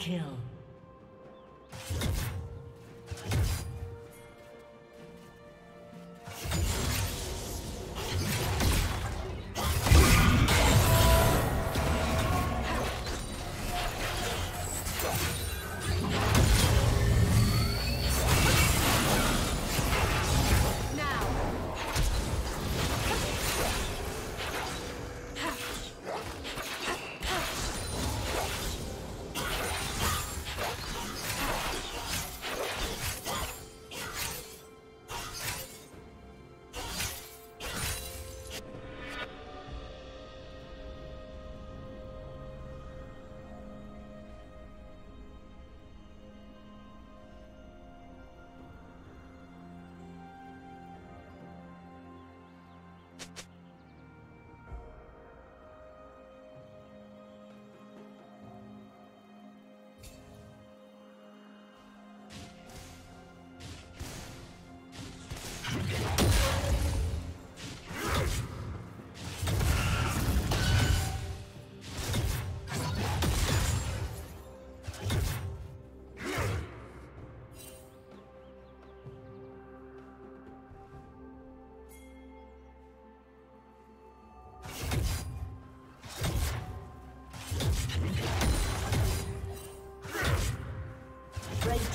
kill.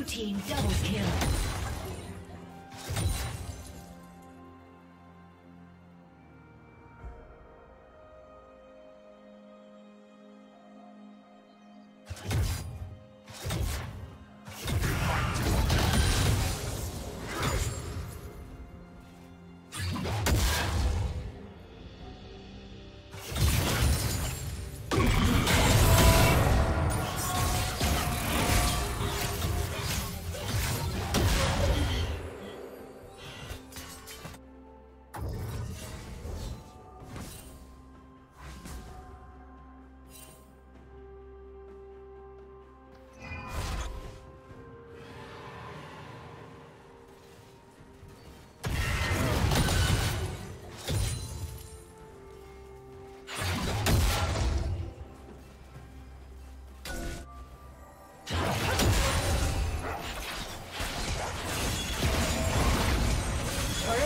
Blue team double kill.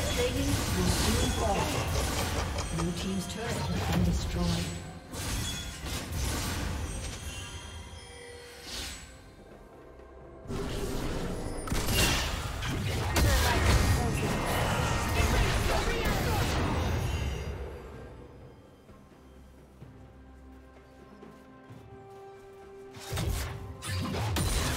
Blue team's turret has been destroyed. Team's turret has been destroyed.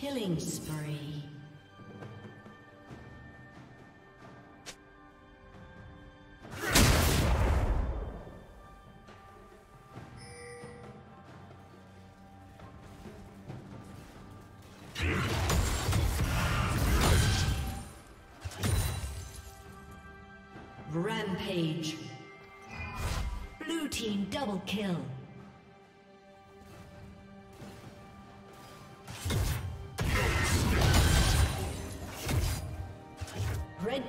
Killing spree. Rampage. Blue team double kill. Red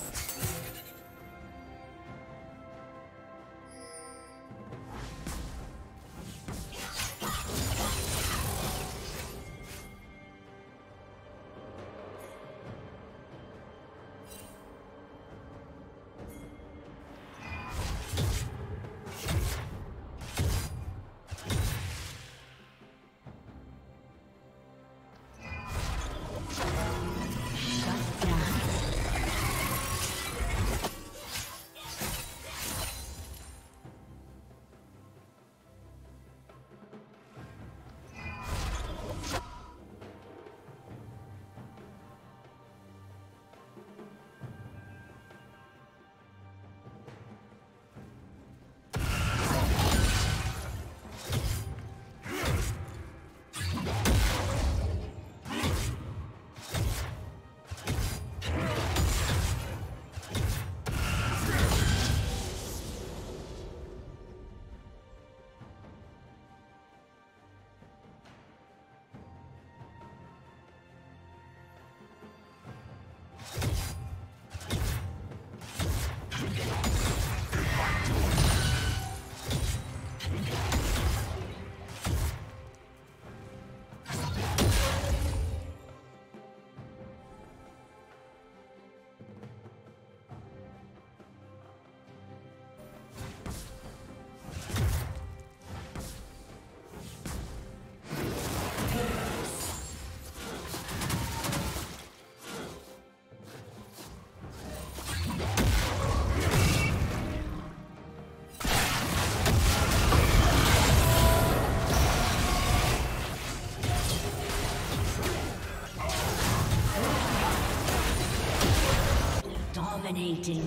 Dominating.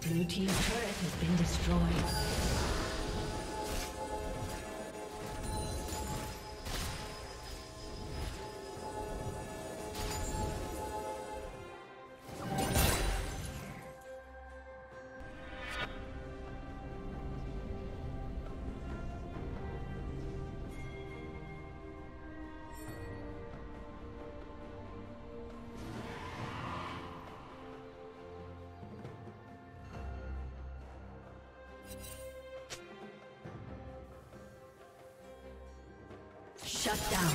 Blue team's turret has been destroyed. Shut down.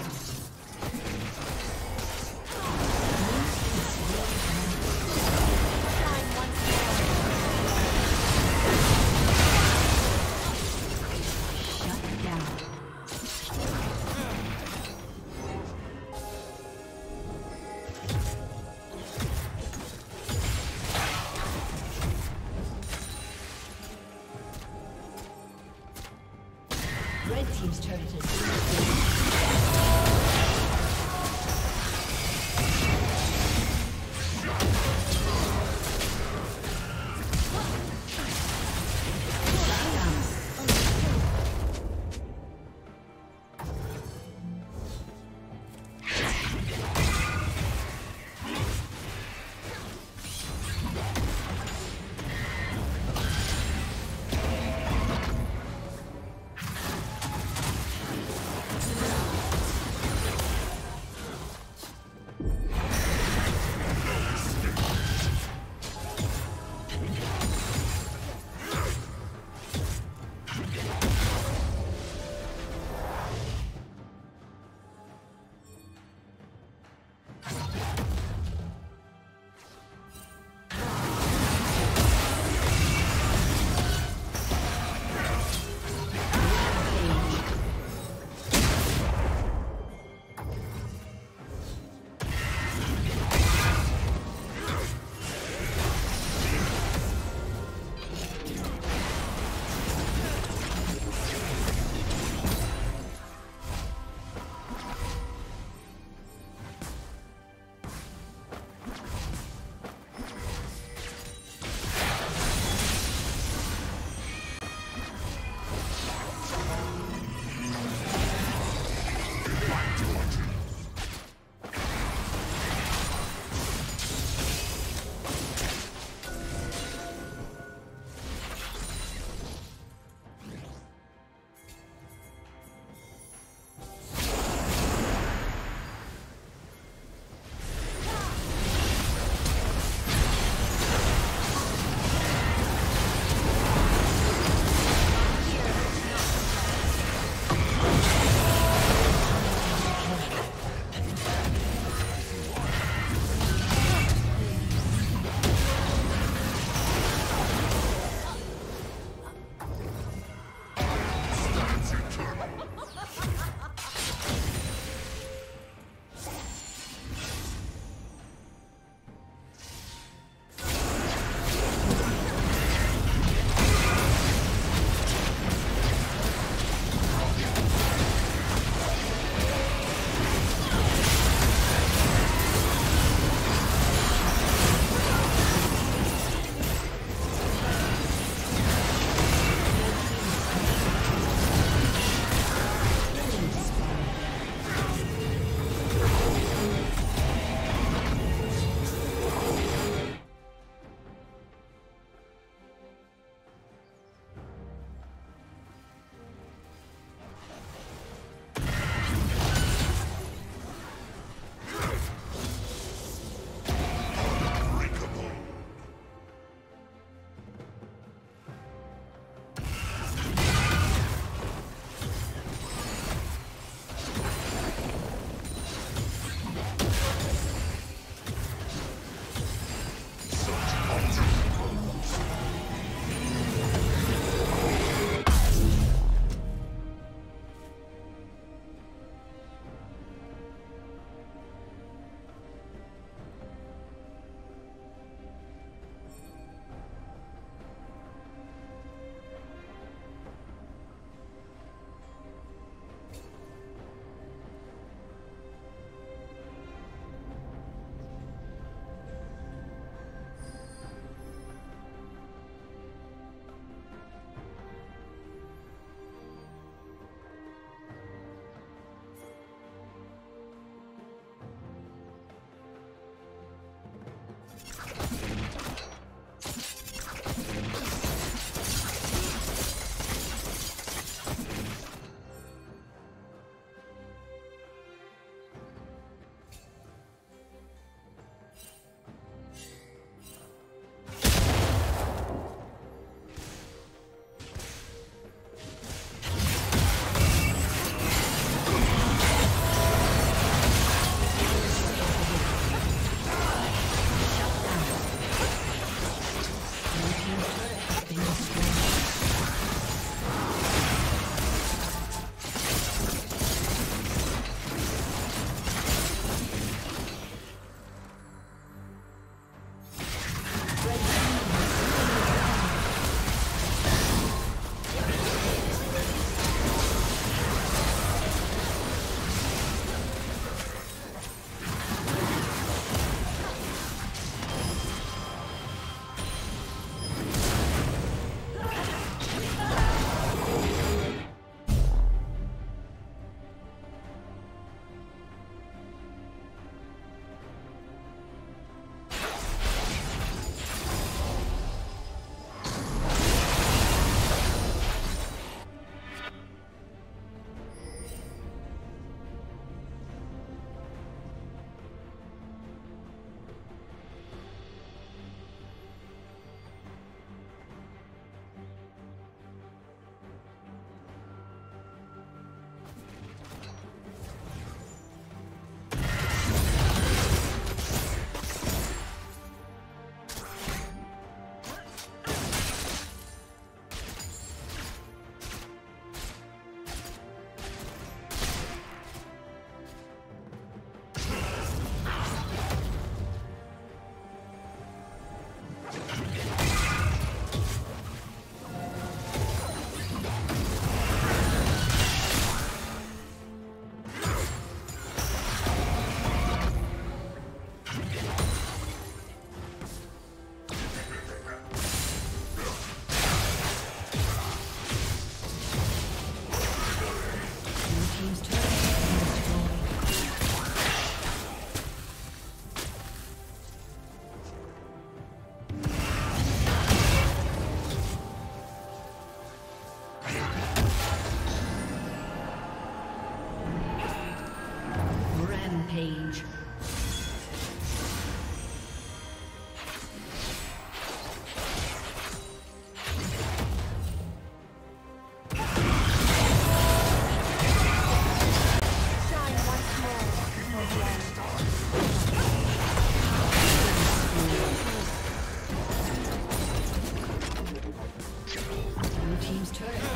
team's turret.